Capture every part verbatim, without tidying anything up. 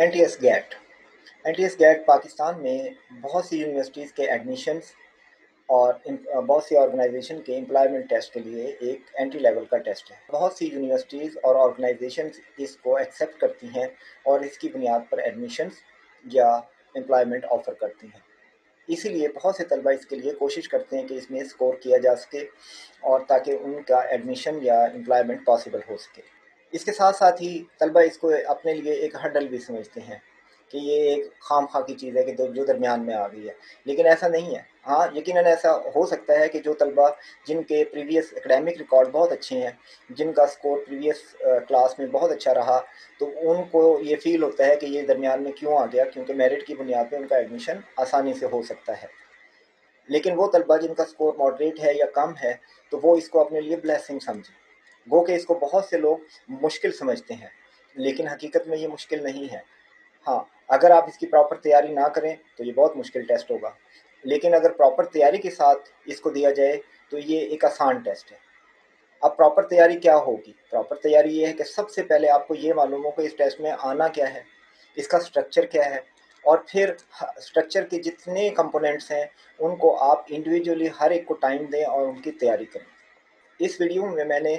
N T S GAT N T S GAT Pakistan में बहुत सी यूनिवर्सिटीज़ के एडमिशन्स और बहुत सी ऑर्गेनाइजेशन के एम्प्लॉयमेंट टेस्ट के लिए एक एंट्री लेवल का टेस्ट है। बहुत सी यूनिवर्सिटीज़ और ऑर्गेनाइजेशंस इसको एक्सेप्ट करती हैं और इसकी बुनियाद पर एडमिशन्स या एम्प्लॉयमेंट ऑफ़र करती हैं। इसीलिए बहुत से तलबा इसके लिए कोशिश करते हैं कि इसमें स्कोर किया जा सके और ताकि उनका एडमिशन या एम्प्लॉयमेंट पॉसिबल हो सके। इसके साथ साथ ही तलबा इसको अपने लिए एक हर्डल भी समझते हैं कि ये एक खाम खा की चीज़ है कि जो दरमियान में आ गई है, लेकिन ऐसा नहीं है। हाँ, यकीनन ऐसा हो सकता है कि जो तलबा जिनके प्रीवियस एकेडमिक रिकॉर्ड बहुत अच्छे हैं, जिनका स्कोर प्रीवियस क्लास में बहुत अच्छा रहा, तो उनको ये फील होता है कि ये दरमियान में क्यों आ गया, क्योंकि मेरिट की बुनियाद पर उनका एडमिशन आसानी से हो सकता है। लेकिन वो तलबा जिनका स्कोर मॉडरेट है या कम है, तो वो इसको अपने लिए ब्लेसिंग समझें। गो के इसको बहुत से लोग मुश्किल समझते हैं, लेकिन हकीकत में ये मुश्किल नहीं है। हाँ, अगर आप इसकी प्रॉपर तैयारी ना करें तो ये बहुत मुश्किल टेस्ट होगा, लेकिन अगर प्रॉपर तैयारी के साथ इसको दिया जाए तो ये एक आसान टेस्ट है। अब प्रॉपर तैयारी क्या होगी? प्रॉपर तैयारी ये है कि सबसे पहले आपको ये मालूम हो कि इस टेस्ट में आना क्या है, इसका स्ट्रक्चर क्या है, और फिर स्ट्रक्चर के जितने कंपोनेंट्स हैं उनको आप इंडिविजुअली हर एक को टाइम दें और उनकी तैयारी करें। इस वीडियो में मैंने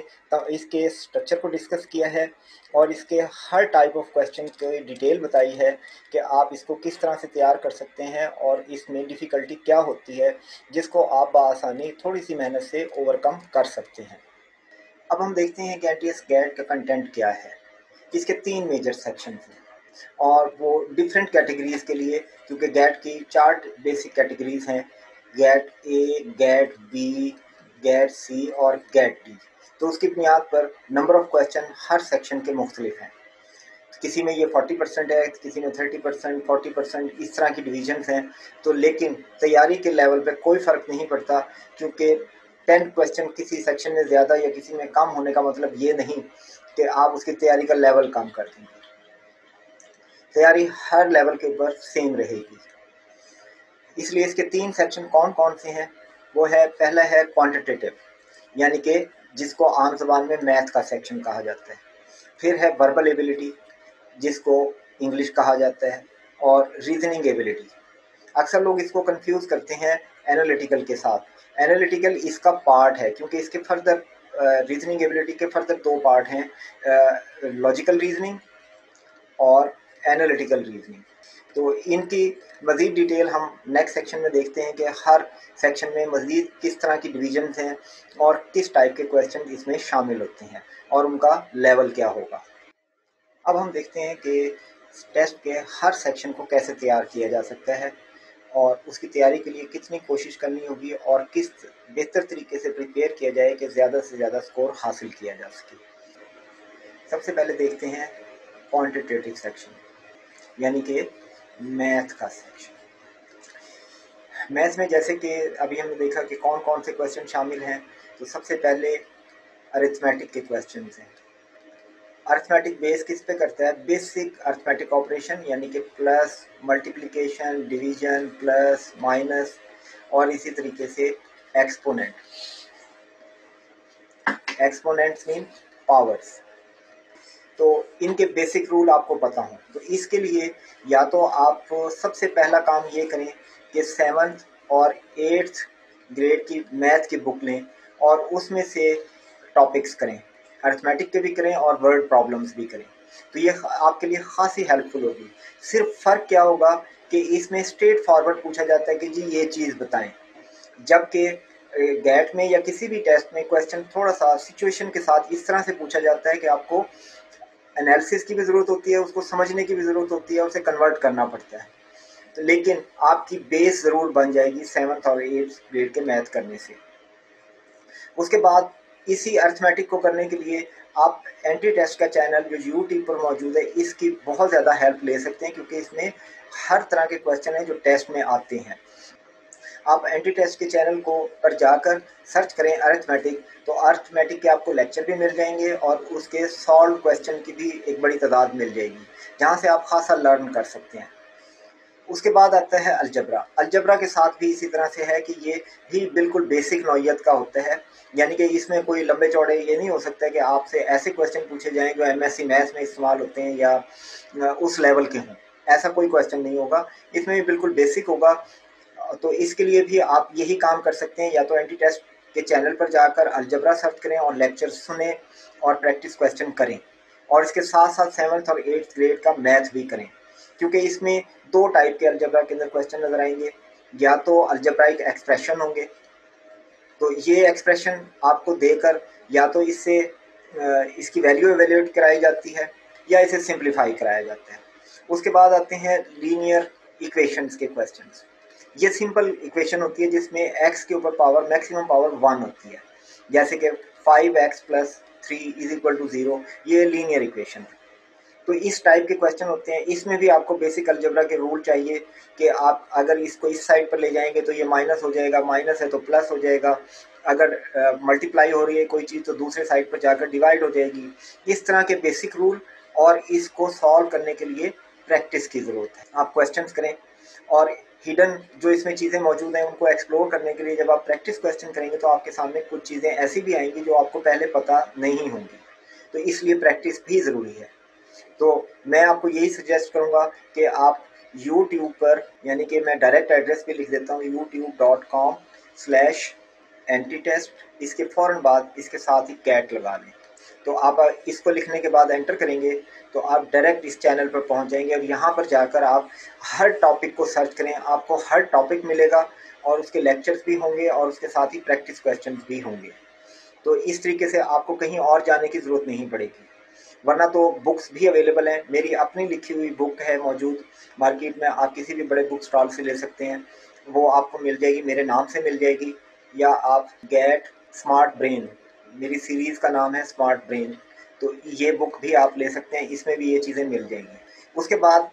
इसके स्ट्रक्चर को डिस्कस किया है और इसके हर टाइप ऑफ क्वेश्चन की डिटेल बताई है कि आप इसको किस तरह से तैयार कर सकते हैं और इसमें डिफ़िकल्टी क्या होती है, जिसको आप बआसानी थोड़ी सी मेहनत से ओवरकम कर सकते हैं। अब हम देखते हैं कि एन टी एस गैट का कंटेंट क्या है। इसके तीन मेजर सेक्शन हैं और वो डिफरेंट कैटेगरीज़ के लिए, क्योंकि गैट की चार बेसिक कैटेगरीज़ हैं, GAT A, GAT B, GAT C और गैट डी। तो उसकी बुनियाद पर नंबर ऑफ क्वेश्चन हर सेक्शन के मुख्तलिफ हैं। किसी में ये चालीस परसेंट है, किसी में तीस परसेंट, चालीस परसेंट, इस तरह की डिवीजन्स हैं। तो लेकिन तैयारी के लेवल पर कोई फ़र्क नहीं पड़ता, क्योंकि टेन क्वेश्चन किसी सेक्शन में ज़्यादा या किसी में कम होने का मतलब ये नहीं कि आप उसकी तैयारी का लेवल कम कर देंगे। तैयारी हर लेवल के ऊपर सेम रहेगी। इसलिए इसके तीन सेक्शन कौन कौन से हैं? वो है, पहला है क्वांटिटेटिव, यानी कि जिसको आम जबान में मैथ का सेक्शन कहा जाता है। फिर है वर्बल एबिलिटी, जिसको इंग्लिश कहा जाता है, और रीजनिंग एबिलिटी। अक्सर लोग इसको कंफ्यूज करते हैं एनालिटिकल के साथ। एनालिटिकल इसका पार्ट है, क्योंकि इसके फर्दर रीजनिंग एबिलिटी के फर्दर दो पार्ट हैं, लॉजिकल रीजनिंग और एनालिटिकल रीजनिंग। तो इनकी मज़ीद डिटेल हम नेक्स्ट सेक्शन में देखते हैं कि हर सेक्शन में मज़ीद किस तरह की डिवीजन्स हैं और किस टाइप के क्वेश्चन इसमें शामिल होते हैं और उनका लेवल क्या होगा। अब हम देखते हैं कि टेस्ट के हर सेक्शन को कैसे तैयार किया जा सकता है और उसकी तैयारी के लिए कितनी कोशिश करनी होगी और किस बेहतर तरीके से प्रिपेयर किया जाए कि ज़्यादा से ज़्यादा स्कोर हासिल किया जा सके। सबसे पहले देखते हैं क्वांटिटेटिव सेक्शन, यानी कि मैथ का सेक्शन। मैथ में जैसे कि अभी हमने देखा कि कौन कौन से क्वेश्चन शामिल हैं, तो सबसे पहले अरिथमेटिक के क्वेश्चन हैं। अरिथमेटिक बेस किस पे करता है? बेसिक अरिथमेटिक ऑपरेशन, यानी कि plus, multiplication, division, plus, minus और इसी तरीके से एक्सपोनेंट। Exponents mean powers. तो इनके बेसिक रूल आपको पता हो, तो इसके लिए या तो आप सबसे पहला काम ये करें कि सेवन्थ और एट्थ ग्रेड की मैथ की बुक लें और उसमें से टॉपिक्स करें, अरिथमेटिक के भी करें और वर्ड प्रॉब्लम्स भी करें। तो ये आपके लिए खासी हेल्पफुल होगी। सिर्फ फ़र्क क्या होगा कि इसमें स्ट्रेट फॉरवर्ड पूछा जाता है कि जी ये चीज़ बताएं, जबकि गैट में या किसी भी टेस्ट में क्वेश्चन थोड़ा सा सिचुएशन के साथ इस तरह से पूछा जाता है कि आपको एनालिसिस की भी ज़रूरत होती है, उसको समझने की भी ज़रूरत होती है, उसे कन्वर्ट करना पड़ता है। तो लेकिन आपकी बेस ज़रूर बन जाएगी सेवन्थ और एट्थ ग्रेड के मैथ करने से। उसके बाद इसी अरिथमेटिक को करने के लिए आप एंट्री टेस्ट का चैनल जो यूट्यूब पर मौजूद है, इसकी बहुत ज़्यादा हेल्प ले सकते हैं, क्योंकि इसमें हर तरह के क्वेश्चन हैं जो टेस्ट में आते हैं। आप एंट्री टेस्ट के चैनल को पर जाकर सर्च करें अरिथमेटिक, तो अरिथमेटिक के आपको लेक्चर भी मिल जाएंगे और उसके सॉल्व क्वेश्चन की भी एक बड़ी तादाद मिल जाएगी, जहां से आप खासा लर्न कर सकते हैं। उसके बाद आता है अलजबरा। अलजबरा के साथ भी इसी तरह से है कि ये भी बिल्कुल बेसिक नौइयत का होता है, यानी कि इसमें कोई लंबे चौड़े ये नहीं हो सकता कि आपसे ऐसे क्वेश्चन पूछे जाएं जो एमएससी मैथ्स में इस्तेमाल होते हैं या उस लेवल के हों, ऐसा कोई क्वेश्चन नहीं होगा। इसमें भी बिल्कुल बेसिक होगा, तो इसके लिए भी आप यही काम कर सकते हैं, या तो एंटी टेस्ट के चैनल पर जाकर अलजबरा सर्च करें और लेक्चर सुने और प्रैक्टिस क्वेश्चन करें, और इसके साथ साथ सेवन्थ और एट्थ ग्रेड का मैथ भी करें, क्योंकि इसमें दो टाइप के अलजबरा के अंदर क्वेश्चन नजर आएंगे। या तो अलजबराइक एक्सप्रेशन होंगे, तो ये एक्सप्रेशन आपको देकर या तो इससे इसकी वैल्यू एवेल्यूएट कराई जाती है या इसे सिंप्लीफाई कराया जाता है। उसके बाद आते हैं लीनियर इक्वेशंस के क्वेश्चंस। ये सिंपल इक्वेशन होती है जिसमें एक्स के ऊपर पावर मैक्सिमम पावर वन होती है, जैसे कि five x plus three is equal to zero, ये लीनियर इक्वेशन है। तो इस टाइप के क्वेश्चन होते हैं, इसमें भी आपको बेसिक अलजबरा के रूल चाहिए कि आप अगर इसको इस साइड पर ले जाएंगे तो ये माइनस हो जाएगा, माइनस है तो प्लस हो जाएगा, अगर मल्टीप्लाई uh, हो रही है कोई चीज़ तो दूसरे साइड पर जाकर डिवाइड हो जाएगी, इस तरह के बेसिक रूल। और इसको सॉल्व करने के लिए प्रैक्टिस की ज़रूरत है, आप क्वेश्चंस करें और हिडन जो इसमें चीज़ें मौजूद हैं उनको एक्सप्लोर करने के लिए जब आप प्रैक्टिस क्वेश्चन करेंगे तो आपके सामने कुछ चीज़ें ऐसी भी आएंगी जो आपको पहले पता नहीं होंगी, तो इसलिए प्रैक्टिस भी ज़रूरी है। तो मैं आपको यही सजेस्ट करूँगा कि आप यूट्यूब पर, यानी कि मैं डायरेक्ट एड्रेस भी लिख देता हूँ YouTube dot com slash N T test, इसके फ़ौरन बाद इसके साथ ही कैट लगा लें, तो आप इसको लिखने के बाद एंटर करेंगे तो आप डायरेक्ट इस चैनल पर पहुंच जाएंगे। और यहाँ पर जाकर आप हर टॉपिक को सर्च करें, आपको हर टॉपिक मिलेगा और उसके लेक्चर्स भी होंगे और उसके साथ ही प्रैक्टिस क्वेश्चन भी होंगे, तो इस तरीके से आपको कहीं और जाने की ज़रूरत नहीं पड़ेगी। वरना तो बुक्स भी अवेलेबल हैं, मेरी अपनी लिखी हुई बुक है मौजूद मार्केट में, आप किसी भी बड़े बुक स्टॉल से ले सकते हैं, वो आपको मिल जाएगी, मेरे नाम से मिल जाएगी। या आप गैट स्मार्ट ब्रेन, मेरी सीरीज़ का नाम है स्मार्ट ब्रेन, तो ये बुक भी आप ले सकते हैं, इसमें भी ये चीज़ें मिल जाएंगी। उसके बाद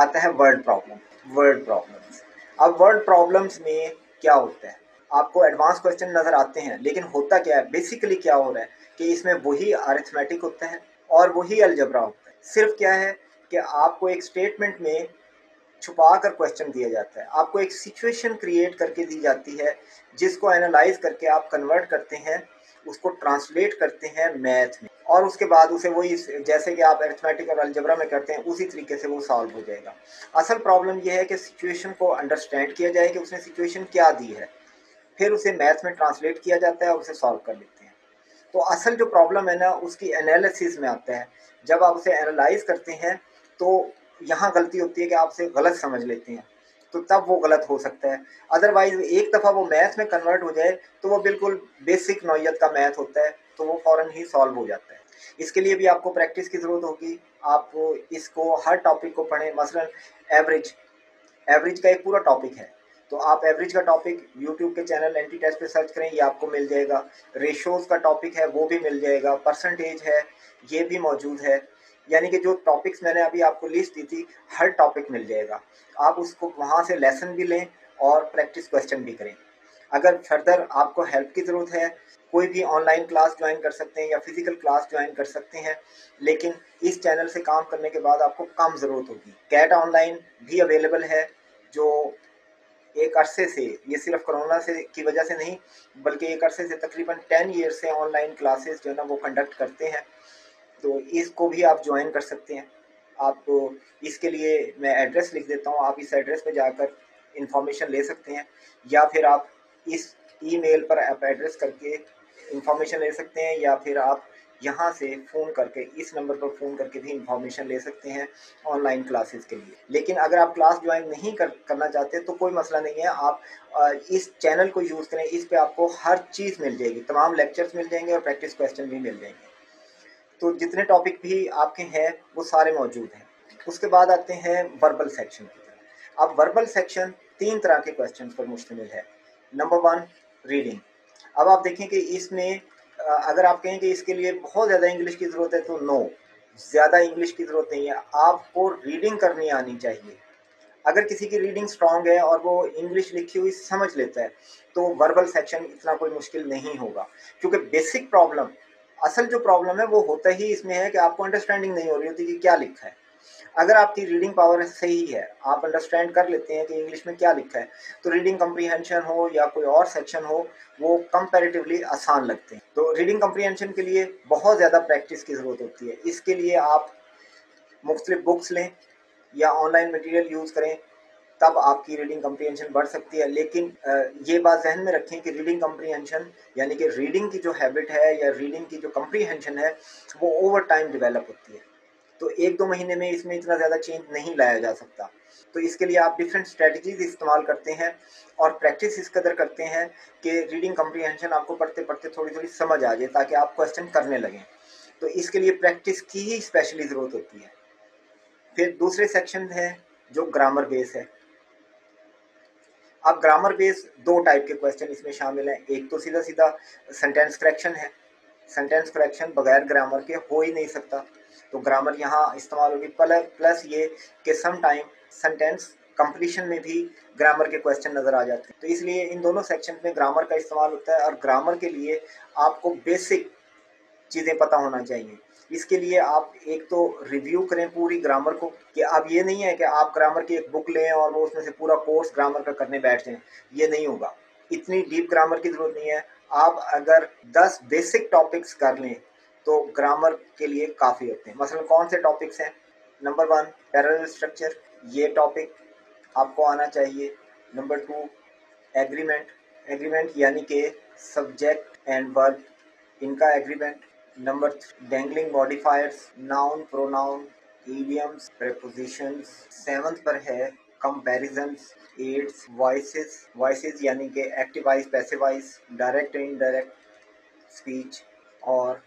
आता है वर्ड प्रॉब्लम, वर्ड प्रॉब्लम्स। अब वर्ड प्रॉब्लम्स में क्या होता है, आपको एडवांस क्वेश्चन नज़र आते हैं, लेकिन होता क्या है, बेसिकली क्या हो रहा है कि इसमें वही अरिथमेटिक होता है और वही अलजबरा होता है, सिर्फ क्या है कि आपको एक स्टेटमेंट में छुपा कर क्वेश्चन दिया जाता है, आपको एक सिचुएशन क्रिएट करके दी जाती है जिसको एनालाइज करके आप कन्वर्ट करते हैं, उसको ट्रांसलेट करते हैं मैथ में, और उसके बाद उसे वही जैसे कि आप अरिथमेटिक और अलजबरा में करते हैं उसी तरीके से वो सॉल्व हो जाएगा। असल प्रॉब्लम यह है कि सिचुएशन को अंडरस्टैंड किया जाए कि उसने सिचुएशन क्या दी है, फिर उसे मैथ में ट्रांसलेट किया जाता है और उसे सॉल्व कर लेते हैं। तो असल जो प्रॉब्लम है ना उसकी एनालिसिस में आता है, जब आप उसे एनालाइज करते हैं तो यहाँ गलती होती है कि आप उसे गलत समझ लेते हैं, तो तब वो गलत हो सकता है। अदरवाइज एक दफ़ा वो मैथ में कन्वर्ट हो जाए तो वो बिल्कुल बेसिक नौइयत का मैथ होता है, तो वो फ़ौरन ही सॉल्व हो जाता है। इसके लिए भी आपको प्रैक्टिस की ज़रूरत होगी, आपको इसको हर टॉपिक को पढ़ें। मसलन एवरेज, एवरेज का एक पूरा टॉपिक है, तो आप एवरेज का टॉपिक यूट्यूब के चैनल एन टी टेस्ट पर सर्च करें, ये आपको मिल जाएगा। रेशोज़ का टॉपिक है वो भी मिल जाएगा, परसेंटेज है ये भी मौजूद है, यानी कि जो टॉपिक्स मैंने अभी आपको लिस्ट दी थी हर टॉपिक मिल जाएगा, आप उसको वहाँ से लेसन भी लें और प्रैक्टिस क्वेश्चन भी करें। अगर फर्दर आपको हेल्प की ज़रूरत है, कोई भी ऑनलाइन क्लास ज्वाइन कर सकते हैं या फिज़िकल क्लास ज्वाइन कर सकते हैं, लेकिन इस चैनल से काम करने के बाद आपको कम ज़रूरत होगी। कैट ऑनलाइन भी अवेलेबल है, जो एक अरसे से, ये सिर्फ कोरोना से की वजह से नहीं बल्कि एक अरसे से, तकरीबन टेन ईयर से ऑनलाइन क्लासेस जो है ना वो कंडक्ट करते हैं, तो इसको भी आप ज्वाइन कर सकते हैं। आप इसके लिए मैं एड्रेस लिख देता हूँ, आप इस एड्रेस पर जाकर इंफॉर्मेशन ले सकते हैं, या फिर आप इस ईमेल पर आप एड्रेस करके इंफॉर्मेशन ले सकते हैं, या फिर आप यहाँ से फ़ोन करके इस नंबर पर फ़ोन करके भी इंफॉर्मेशन ले सकते हैं ऑनलाइन क्लासेस के लिए। लेकिन अगर आप क्लास ज्वाइन नहीं कर, करना चाहते तो कोई मसला नहीं है, आप आ, इस चैनल को यूज़ करें, इस पर आपको हर चीज़ मिल जाएगी, तमाम लेक्चर्स मिल जाएंगे और प्रैक्टिस क्वेश्चन भी मिल जाएंगे, तो जितने टॉपिक भी आपके हैं वो सारे मौजूद हैं। उसके बाद आते हैं वर्बल सेक्शन की तरह। अब वर्बल सेक्शन तीन तरह के क्वेश्चन पर मुश्तमिल है। Number one, reading. अब आप देखें कि इसमें अगर आप कहें कि इसके लिए बहुत ज़्यादा इंग्लिश की ज़रूरत है तो नो, ज़्यादा इंग्लिश की ज़रूरत नहीं है, आपको रीडिंग करनी आनी चाहिए। अगर किसी की रीडिंग स्ट्रॉन्ग है और वो इंग्लिश लिखी हुई समझ लेता है तो वर्बल सेक्शन इतना कोई मुश्किल नहीं होगा, क्योंकि बेसिक प्रॉब्लम, असल जो प्रॉब्लम है वो होता ही इसमें है कि आपको अंडरस्टैंडिंग नहीं हो रही होती कि क्या लिखा है। अगर आपकी रीडिंग पावर सही है, आप अंडरस्टैंड कर लेते हैं कि इंग्लिश में क्या लिखा है, तो रीडिंग कंप्रीहेंशन हो या कोई और सेक्शन हो वो कंपैरेटिवली आसान लगते हैं। तो रीडिंग कंप्रीहेंशन के लिए बहुत ज़्यादा प्रैक्टिस की ज़रूरत होती है। इसके लिए आप मुख्तलिफ बुक्स लें या ऑनलाइन मटीरियल यूज़ करें, तब आपकी रीडिंग कंप्रीहेंशन बढ़ सकती है। लेकिन ये बात जहन में रखें कि रीडिंग कंप्रीहेंशन यानी कि रीडिंग की जो हैबिट है या रीडिंग की जो कंप्रीहेंशन है वो ओवर टाइम डेवलप होती है। तो एक दो महीने में इसमें इतना ज़्यादा चेंज नहीं लाया जा सकता। तो इसके लिए आप डिफरेंट स्ट्रेटजीज इस्तेमाल करते हैं और प्रैक्टिस इस कदर करते हैं कि रीडिंग कंप्रीहेंशन आपको पढ़ते पढ़ते थोड़ी थोड़ी समझ आ जाए ताकि आप क्वेश्चन करने लगें। तो इसके लिए प्रैक्टिस की ही स्पेशली ज़रूरत होती है। फिर दूसरे सेक्शन है जो ग्रामर बेस है। अब ग्रामर बेस दो टाइप के क्वेश्चन इसमें शामिल हैं। एक तो सीधा सीधा सेंटेंस करेक्शन है। सेंटेंस करेक्शन बगैर ग्रामर के हो ही नहीं सकता, तो ग्रामर यहाँ इस्तेमाल होगी। प्लस ये कि सम टाइम सेंटेंस कंप्लीशन में भी ग्रामर के क्वेश्चन नज़र आ जाते हैं। तो इसलिए इन दोनों सेक्शन में ग्रामर का इस्तेमाल होता है और ग्रामर के लिए आपको बेसिक चीज़ें पता होना चाहिए। इसके लिए आप एक तो रिव्यू करें पूरी ग्रामर को, कि अब ये नहीं है कि आप ग्रामर की एक बुक लें और वो उसमें से पूरा कोर्स ग्रामर का करने बैठ जाएं, ये नहीं होगा। इतनी डीप ग्रामर की ज़रूरत नहीं है। आप अगर दस बेसिक टॉपिक्स कर लें तो ग्रामर के लिए काफ़ी होते हैं। मसलन कौन से टॉपिक्स हैं? नंबर वन पैरेलल स्ट्रक्चर, ये टॉपिक आपको आना चाहिए। नंबर टू एग्रीमेंट, एग्रीमेंट यानी कि सब्जेक्ट एंड वर्ब इनका agreement. Number three dangling modifiers, noun, pronoun, idioms, prepositions. Seventh पर है कंपैरिजन्स, एड्स, वॉइसेस, वॉइसेस यानी कि active voice, passive voice, direct and indirect speech और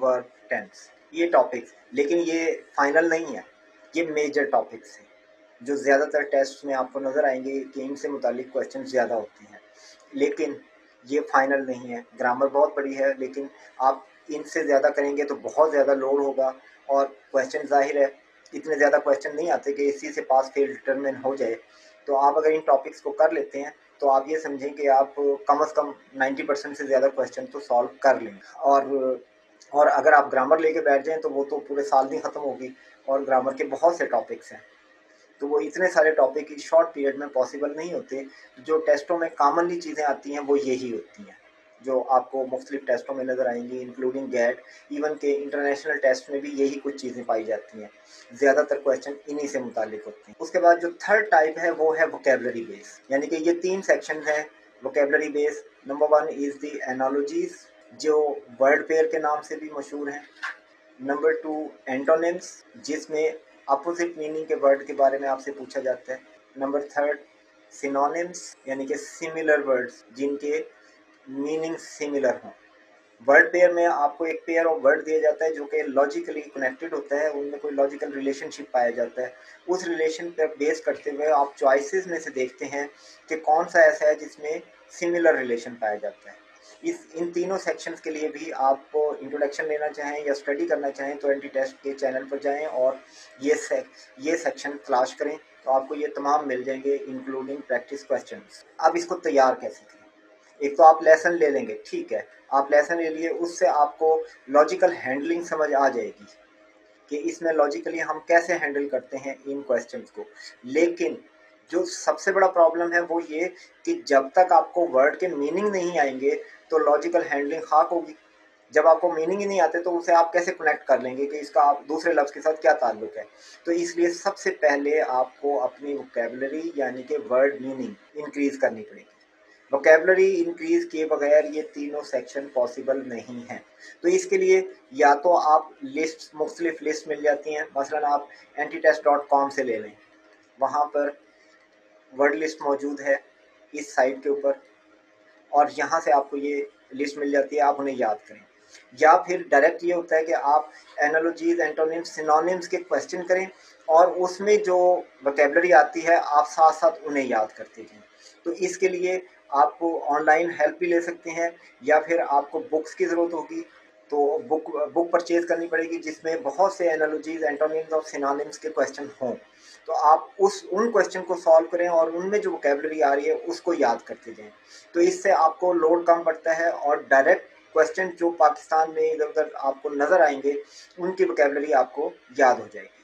वर्ब टेंस, ये टॉपिक्स। लेकिन ये फाइनल नहीं है, ये मेजर टॉपिक्स हैं जो ज़्यादातर टेस्ट में आपको नज़र आएंगे कि इनसे मुतालिक क्वेश्चन ज़्यादा होते हैं। लेकिन ये फाइनल नहीं है। ग्रामर बहुत बड़ी है, लेकिन आप इनसे ज़्यादा करेंगे तो बहुत ज़्यादा लोड होगा और क्वेश्चन जाहिर है इतने ज़्यादा क्वेश्चन नहीं आते कि इसी से पास फेल डिटरमिन हो जाए। तो आप अगर इन टॉपिक्स को कर लेते हैं तो आप ये समझें कि आप कम से कम नब्बे परसेंट से ज़्यादा क्वेश्चन तो सॉल्व कर लें। और और अगर आप ग्रामर लेके बैठ जाएं तो वो तो पूरे साल नहीं ख़त्म होगी। और ग्रामर के बहुत से टॉपिक्स हैं, तो वो इतने सारे टॉपिक इस शॉर्ट पीरियड में पॉसिबल नहीं होते। जो टेस्टों में कॉमनली चीज़ें आती हैं वो यही होती हैं जो आपको मुख्तलिफ टेस्टों में नज़र आएंगी, इंक्लूडिंग गैट। इवन के इंटरनेशनल टेस्ट में भी यही कुछ चीज़ें पाई जाती हैं। ज़्यादातर क्वेश्चन इन्हीं से मुतालिक होते हैं। उसके बाद जो थर्ड टाइप है वो है वोकेबलरी बेस, यानी कि ये तीन सेक्शन हैं vocabulary base. Number one is the analogies, जो वर्ड पेयर के नाम से भी मशहूर हैं। नंबर टू एंटोनिम्स, जिसमें अपोजिट मीनिंग के वर्ड के बारे में आपसे पूछा जाता है। नंबर थर्ड सिनोनिम्स, यानी कि सिमिलर वर्ड्स जिनके मीनिंग सिमिलर हों। वर्ड पेयर में आपको एक पेयर ऑफ वर्ड दिया जाता है जो कि लॉजिकली कनेक्टेड होता है, उनमें कोई लॉजिकल रिलेशनशिप पाया जाता है। उस रिलेशन पर बेस करते हुए आप चॉइसेस में से देखते हैं कि कौन सा ऐसा है जिसमें सिमिलर रिलेशन पाया जाता है। इस इन तीनों सेक्शंस के लिए भी आप इंट्रोडक्शन लेना चाहें या स्टडी करना चाहें तो एंटी टेस्ट के चैनल पर जाएं और ये से, ये सेक्शन तलाश करें, तो आपको ये तमाम मिल जाएंगे इंक्लूडिंग प्रैक्टिस क्वेश्चंस। अब इसको तैयार कैसे करें? एक तो आप लेसन ले लेंगे, ठीक है, आप लेसन ले लिए, उससे आपको लॉजिकल हैंडलिंग समझ आ जाएगी कि इसमें लॉजिकली हम कैसे हैंडल करते हैं इन क्वेश्चंस को। लेकिन जो सबसे बड़ा प्रॉब्लम है वो ये कि जब तक आपको वर्ड के मीनिंग नहीं आएंगे तो लॉजिकल हैंडलिंग खाक होगी। जब आपको मीनिंग ही नहीं आते तो उसे आप कैसे कनेक्ट कर लेंगे कि इसका आप दूसरे लफ्ज़ के साथ क्या ताल्लुक है। तो इसलिए सबसे पहले आपको अपनी वोकेबलरी यानी कि वर्ड मीनिंग इंक्रीज़ करनी पड़ेगी। वोकेबलरी इंक्रीज़ किए बगैर ये तीनों सेक्शन पॉसिबल नहीं है। तो इसके लिए या तो आप लिस्ट, मुख्तलिफ लिस्ट मिल जाती हैं, मसलन आप एंटी टेस्ट डॉट कॉम से ले लें, वहाँ पर वर्ड लिस्ट मौजूद है इस साइट के ऊपर, और यहाँ से आपको ये लिस्ट मिल जाती है, आप उन्हें याद करें। या फिर डायरेक्ट ये होता है कि आप एनालॉजीज, एंटोनिम्स, सिनोनिम्स के क्वेश्चन करें और उसमें जो वोकेबलरी आती है आप साथ साथ उन्हें याद करते जाएं। तो इसके लिए आपको ऑनलाइन हेल्प भी ले सकते हैं या फिर आपको बुक्स की ज़रूरत होगी, तो बुक बुक परचेज करनी पड़ेगी जिसमें बहुत से एनालॉजीज, एंटोनिम्स और सिनोनिम्स के क्वेश्चन हों। तो आप उस उन क्वेश्चन को सॉल्व करें और उनमें जो वोकेबलरी आ रही है उसको याद करते जाएं। तो इससे आपको लोड कम पड़ता है और डायरेक्ट क्वेश्चन जो पाकिस्तान में इधर उधर आपको नज़र आएंगे उनकी वोकेबलरी आपको याद हो जाएगी।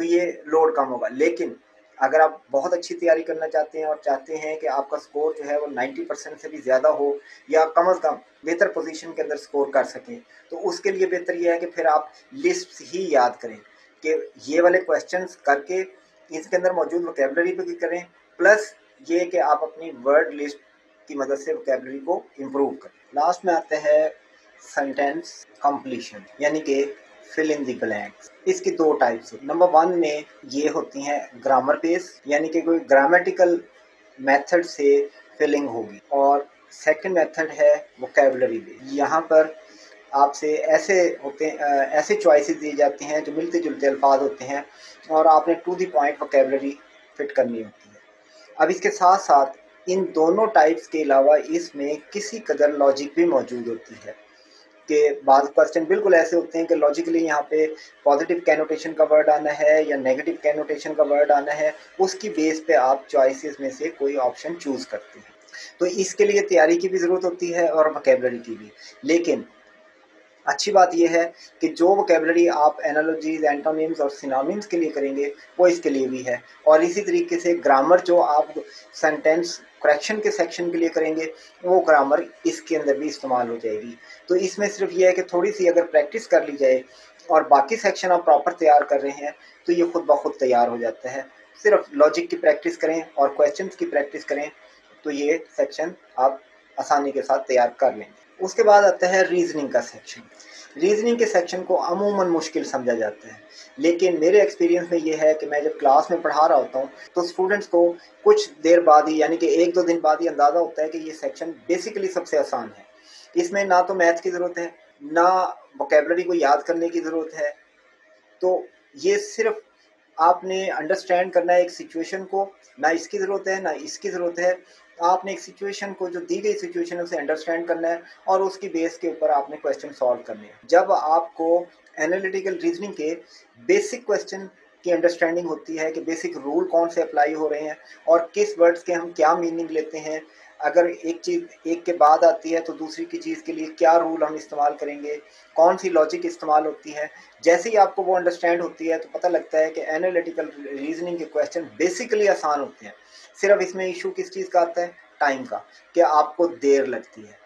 तो ये लोड कम होगा। लेकिन अगर आप बहुत अच्छी तैयारी करना चाहते हैं और चाहते हैं कि आपका स्कोर जो है वो नब्बे परसेंट से भी ज़्यादा हो या कम से कम बेहतर पोजीशन के अंदर स्कोर कर सकें, तो उसके लिए बेहतर ये है कि फिर आप लिस्ट ही याद करें कि ये वाले क्वेश्चंस करके इसके अंदर मौजूद वोकेबलरी पर करें, प्लस ये कि आप अपनी वर्ड लिस्ट की मदद से वोकेबलरी को इम्प्रूव करें। लास्ट में आते हैं सेंटेंस कंप्लीशन, यानी कि फिल इन द ब्लैंक्स। इसकी दो टाइप्स हैं। नंबर वन में ये होती हैं ग्रामर बेस्ड, यानी कि कोई ग्रामेटिकल मेथड से फिलिंग होगी, और सेकंड मेथड है वोकैबुलरी बेस्ड। यहाँ पर आपसे ऐसे होते ऐसे चॉइसेस दी जाती हैं जो मिलते जुलते अल्फाज होते हैं और आपने to the point vocabulary fit करनी होती है। अब इसके साथ साथ इन दोनों टाइप्स के अलावा इसमें किसी कदर लॉजिक भी मौजूद होती है के बाद क्वेश्चन बिल्कुल ऐसे होते हैं कि लॉजिकली यहाँ पे पॉजिटिव कैनोटेशन का वर्ड आना है या नेगेटिव कैनोटेशन का वर्ड आना है, उसकी बेस पे आप चॉइसेस में से कोई ऑप्शन चूज़ करते हैं। तो इसके लिए तैयारी की भी ज़रूरत होती है और वोकैबुलरी की भी। लेकिन अच्छी बात यह है कि जो वोकैबुलरी आप एनालॉजीज, एंटोनिम्स और सिनोनिम्स के लिए करेंगे वो इसके लिए भी है, और इसी तरीके से ग्रामर जो आप सेंटेंस करेक्शन के सेक्शन के लिए करेंगे वो ग्रामर इसके अंदर भी इस्तेमाल हो जाएगी। तो इसमें सिर्फ ये है कि थोड़ी सी अगर प्रैक्टिस कर ली जाए और बाकी सेक्शन आप प्रॉपर तैयार कर रहे हैं तो ये खुद ब खुद तैयार हो जाता है। सिर्फ लॉजिक की प्रैक्टिस करें और क्वेश्चंस की प्रैक्टिस करें तो ये सेक्शन आप आसानी के साथ तैयार कर लेंगे। उसके बाद आता है रीजनिंग का सेक्शन। रीजनिंग के सेक्शन को अमूमन मुश्किल समझा जाता है, लेकिन मेरे एक्सपीरियंस में ये है कि मैं जब क्लास में पढ़ा रहा होता हूँ तो स्टूडेंट्स को कुछ देर बाद ही, यानी कि एक दो दिन बाद ही अंदाज़ा होता है कि ये सेक्शन बेसिकली सबसे आसान है। इसमें ना तो मैथ की ज़रूरत है, ना वोकैबुलरी को याद करने की ज़रूरत है। तो ये सिर्फ आपने अंडरस्टैंड करना है एक सिचुएशन को, ना इसकी ज़रूरत है ना इसकी ज़रूरत है। आपने एक सिचुएशन को, जो दी गई सिचुएशन है, उसे अंडरस्टैंड करना है और उसकी बेस के ऊपर आपने क्वेश्चन सॉल्व करने हैं। जब आपको एनालिटिकल रीजनिंग के बेसिक क्वेश्चन की अंडरस्टैंडिंग होती है कि बेसिक रूल कौन से अप्लाई हो रहे हैं और किस वर्ड्स के हम क्या मीनिंग लेते हैं, अगर एक चीज़ एक के बाद आती है तो दूसरी की चीज़ के लिए क्या रूल हम इस्तेमाल करेंगे, कौन सी लॉजिक इस्तेमाल होती है, जैसे ही आपको वो अंडरस्टैंड होती है तो पता लगता है कि एनालिटिकल रीजनिंग के क्वेश्चन बेसिकली आसान होते हैं। सिर्फ इसमें इशू किस चीज़ का आता है, टाइम का, कि आपको देर लगती है,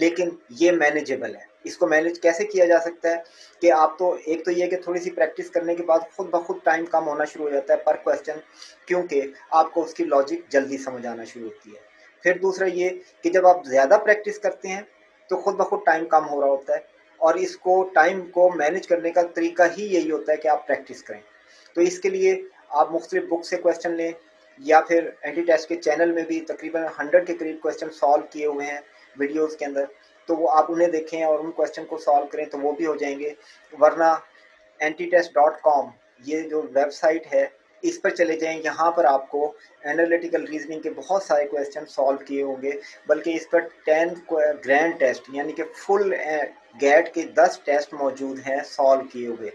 लेकिन ये मैनेजेबल है। इसको मैनेज कैसे किया जा सकता है कि आप तो एक तो ये कि थोड़ी सी प्रैक्टिस करने के बाद खुद ब खुद टाइम कम होना शुरू हो जाता है पर क्वेश्चन, क्योंकि आपको उसकी लॉजिक जल्दी समझ आना शुरू होती है। फिर दूसरा ये कि जब आप ज़्यादा प्रैक्टिस करते हैं तो खुद ब खुद टाइम कम हो रहा होता है, और इसको टाइम को मैनेज करने का तरीका ही यही होता है कि आप प्रैक्टिस करें। तो इसके लिए आप मुख्तलिफ बुक से क्वेश्चन लें, या फिर एंटी टेस्ट के चैनल में भी तकरीबन हंड्रेड के करीब क्वेश्चन सॉल्व किए हुए हैं वीडियोस के अंदर, तो वो आप उन्हें देखें और उन क्वेश्चन को सॉल्व करें तो वो भी हो जाएंगे। वरना N T test dot com ये जो वेबसाइट है इस पर चले जाएं, यहाँ पर आपको एनालिटिकल रीजनिंग के बहुत सारे क्वेश्चन सॉल्व किए होंगे। बल्कि इस पर टेन ग्रैंड टेस्ट यानी कि फुल गैट के दस टेस्ट मौजूद हैं सॉल्व किए हुए,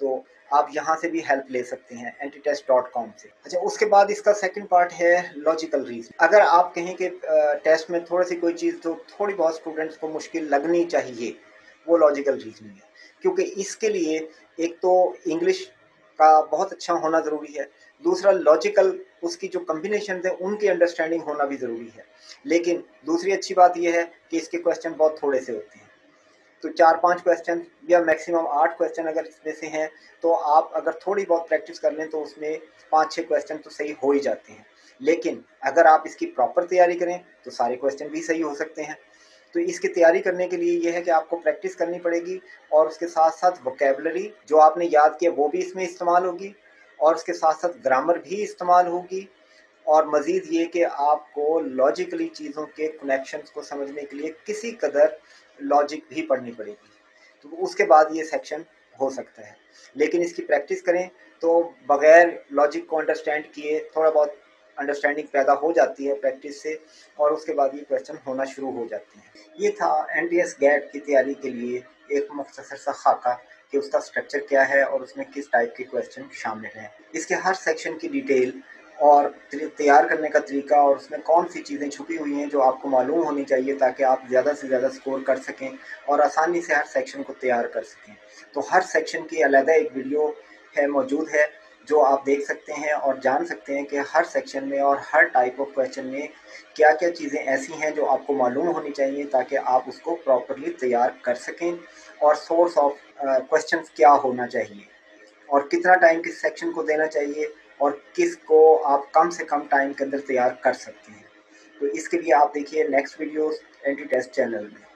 तो आप यहाँ से भी हेल्प ले सकते हैं N T test dot com से। अच्छा, उसके बाद इसका सेकंड पार्ट है लॉजिकल रीजनिंग। अगर आप कहें कि टेस्ट में थोड़ी सी कोई चीज़ जो थोड़ी बहुत स्टूडेंट्स को मुश्किल लगनी चाहिए वो लॉजिकल रीजनिंग है, क्योंकि इसके लिए एक तो इंग्लिश का बहुत अच्छा होना ज़रूरी है, दूसरा लॉजिकल उसकी जो कम्बिनेशन है उनकी अंडरस्टैंडिंग होना भी ज़रूरी है। लेकिन दूसरी अच्छी बात यह है कि इसके क्वेश्चन बहुत थोड़े से होते हैं, तो चार पांच क्वेश्चन या मैक्सिमम आठ क्वेश्चन अगर इसमें से हैं तो आप अगर थोड़ी बहुत प्रैक्टिस कर लें तो उसमें पाँच छः क्वेश्चन तो सही हो ही जाते हैं। लेकिन अगर आप इसकी प्रॉपर तैयारी करें तो सारे क्वेश्चन भी सही हो सकते हैं। तो इसकी तैयारी करने के लिए यह है कि आपको प्रैक्टिस करनी पड़ेगी, और उसके साथ साथ वोकैबुलरी जो आपने याद किया वो भी इसमें इस्तेमाल होगी, और उसके साथ साथ ग्रामर भी इस्तेमाल होगी, और मज़ीद ये कि आपको लॉजिकली चीज़ों के कनेक्शंस को समझने के लिए किसी कदर लॉजिक भी पढ़नी पड़ेगी। तो उसके बाद ये सेक्शन हो सकता है, लेकिन इसकी प्रैक्टिस करें तो बगैर लॉजिक को अंडरस्टैंड किए थोड़ा बहुत अंडरस्टैंडिंग पैदा हो जाती है प्रैक्टिस से, और उसके बाद ये क्वेश्चन होना शुरू हो जाते हैं। ये था एन टी एस गैट की तैयारी के लिए एक मुख्तसर सा खाका कि उसका स्ट्रक्चर क्या है और उसमें किस टाइप के क्वेश्चन शामिल हैं। इसके हर सेक्शन की डिटेल और तैयार करने का तरीका और उसमें कौन सी चीज़ें छुपी हुई हैं जो आपको मालूम होनी चाहिए ताकि आप ज़्यादा से ज़्यादा स्कोर कर सकें और आसानी से हर सेक्शन को तैयार कर सकें। तो हर सेक्शन की अलग एक वीडियो है, मौजूद है, जो आप देख सकते हैं और जान सकते हैं कि हर सेक्शन में और हर टाइप ऑफ क्वेश्चन में क्या क्या चीज़ें ऐसी हैं जो आपको मालूम होनी चाहिए ताकि आप उसको प्रॉपरली तैयार कर सकें, और सोर्स ऑफ क्वेश्चन क्या होना चाहिए और कितना टाइम किस सेक्शन को देना चाहिए और किस को आप कम से कम टाइम के अंदर तैयार कर सकते हैं। तो इसके लिए आप देखिए next videos n t test channel में।